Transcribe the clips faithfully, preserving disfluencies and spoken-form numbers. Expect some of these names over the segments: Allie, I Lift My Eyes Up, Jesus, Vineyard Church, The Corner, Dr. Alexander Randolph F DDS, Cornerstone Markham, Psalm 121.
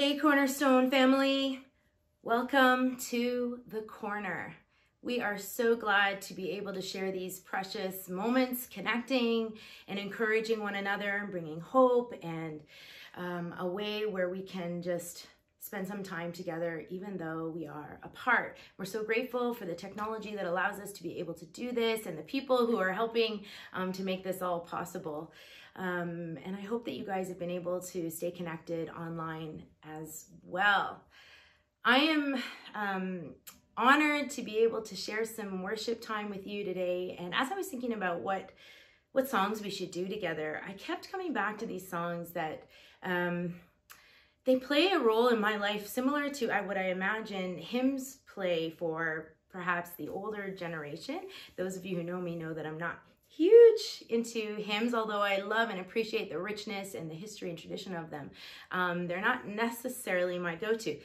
Hey, Cornerstone family, welcome to The Corner. We are so glad to be able to share these precious moments, connecting and encouraging one another and bringing hope and um, a way where we can just spend some time together, even though we are apart. We're so grateful for the technology that allows us to be able to do this and the people who are helping um, to make this all possible. Um, and I hope that you guys have been able to stay connected online as well. I am um, honored to be able to share some worship time with you today. And as I was thinking about what, what songs we should do together, I kept coming back to these songs that um, they play a role in my life similar to what I imagine hymns play for perhaps the older generation. Those of you who know me know that I'm not huge into hymns, although I love and appreciate the richness and the history and tradition of them. Um, they're not necessarily my go-to.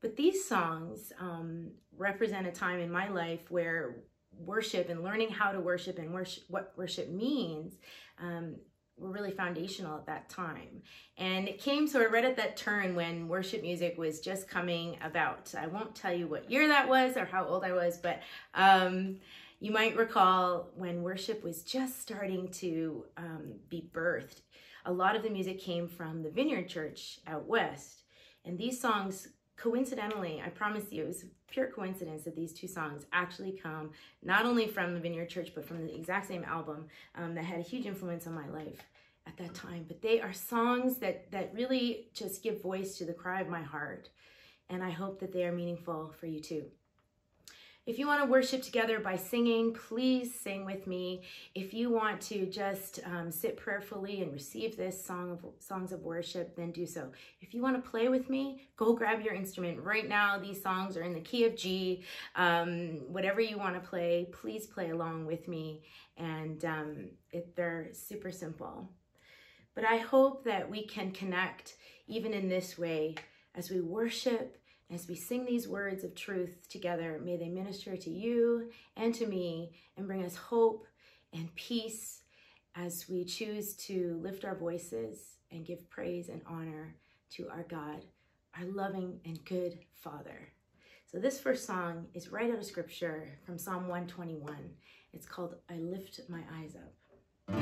But these songs um, represent a time in my life where worship and learning how to worship and worship, what worship means um, were really foundational at that time. And it came sort of right at that turn when worship music was just coming about. I won't tell you what year that was or how old I was, but um, you might recall when worship was just starting to um, be birthed. A lot of the music came from the Vineyard Church out west. And these songs, coincidentally, I promise you, it was pure coincidence that these two songs actually come not only from the Vineyard Church, but from the exact same album um, that had a huge influence on my life at that time. But they are songs that, that really just give voice to the cry of my heart. And I hope that they are meaningful for you too. If you want to worship together by singing, please sing with me. If you want to just um, sit prayerfully and receive this song of, songs of worship, then do so. If you want to play with me, go grab your instrument right now. These songs are in the key of G. Um, whatever you want to play, please play along with me. And um, it, they're super simple. But I hope that we can connect even in this way as we worship. As we sing these words of truth together, may they minister to you and to me and bring us hope and peace as we choose to lift our voices and give praise and honor to our God, our loving and good Father. So this first song is right out of scripture from Psalm one twenty-one. It's called, I Lift My Eyes Up.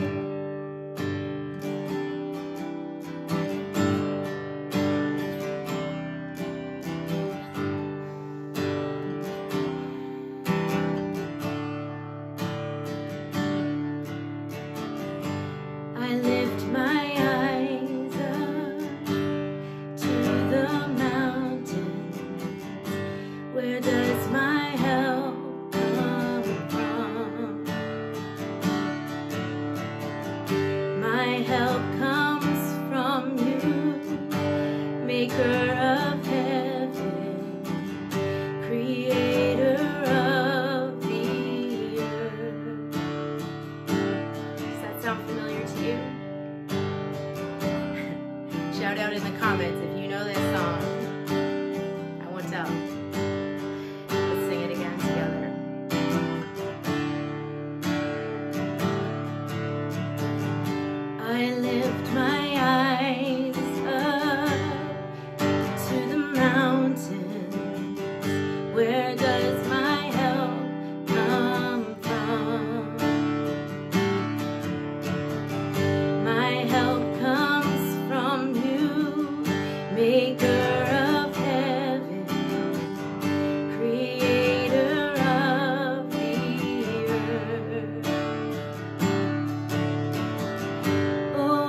Oh,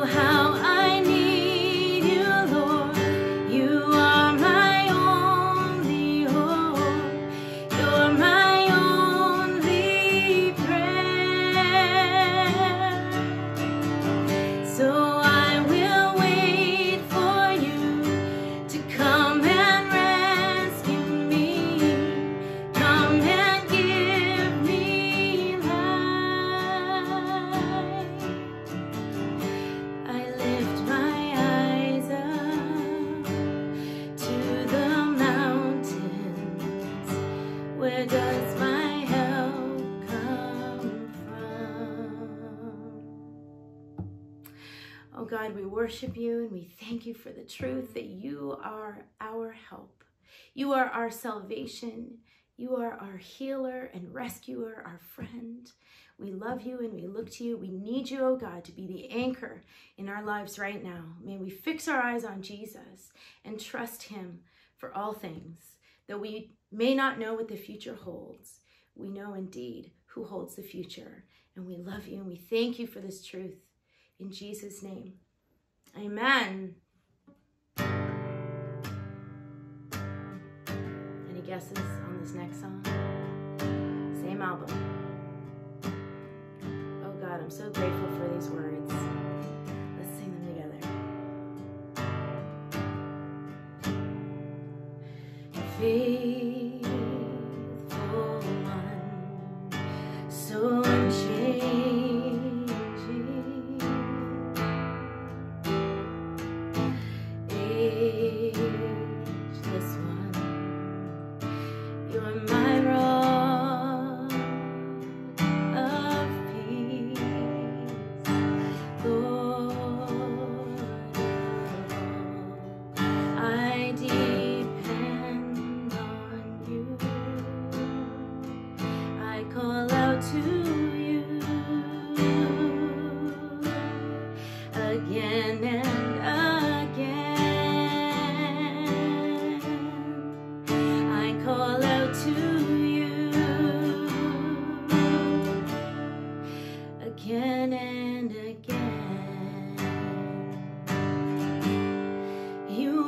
Oh God, we worship you and we thank you for the truth that you are our help. You are our salvation. You are our healer and rescuer, our friend. We love you and we look to you. We need you, oh God, to be the anchor in our lives right now. May we fix our eyes on Jesus and trust him for all things. Though we may not know what the future holds, we know indeed who holds the future. And we love you and we thank you for this truth. In Jesus' name, amen. Any guesses on this next song? Same album. Oh God, I'm so grateful for these words. Let's sing them together. Faithful one, so unchanged. You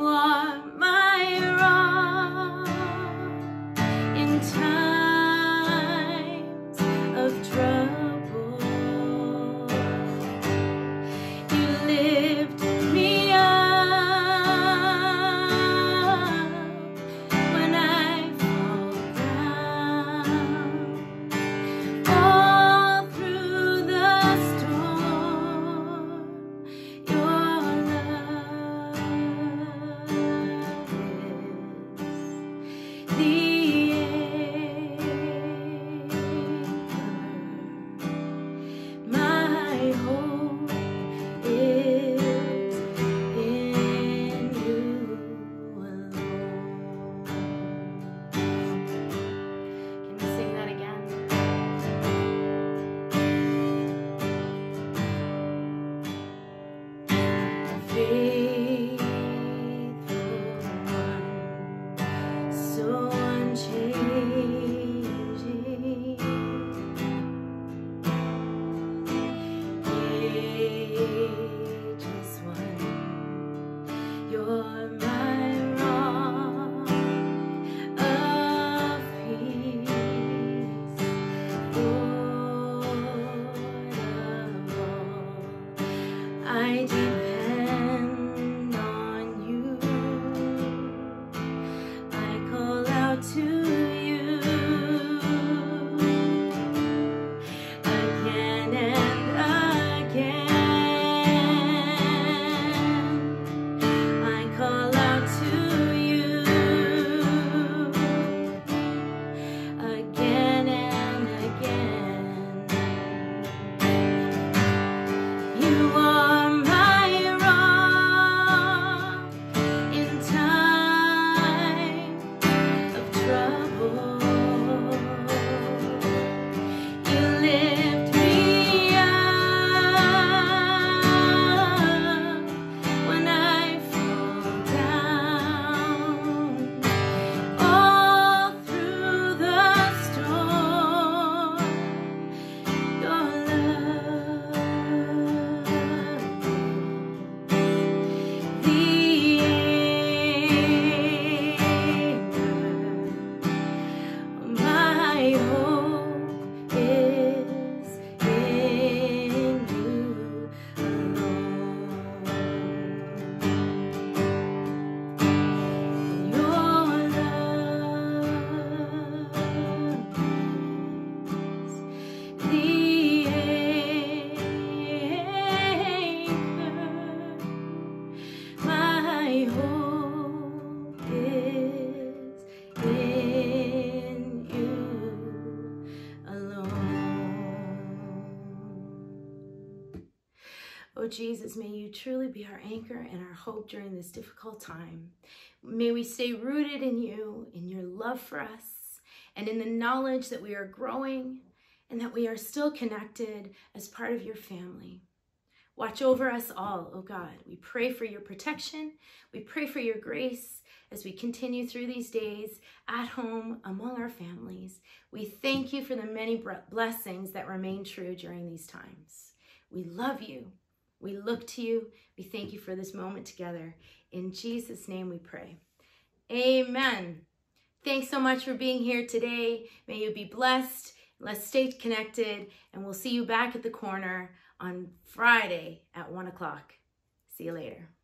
are my Jesus, may you truly be our anchor and our hope during this difficult time. May we stay rooted in you, in your love for us, and in the knowledge that we are growing and that we are still connected as part of your family. Watch over us all, oh God. We pray for your protection. We pray for your grace as we continue through these days at home among our families. We thank you for the many blessings that remain true during these times. We love you. We look to you. We thank you for this moment together. In Jesus' name we pray. Amen. Thanks so much for being here today. May you be blessed. Let's stay connected, and we'll see you back at the corner on Friday at one o'clock. See you later.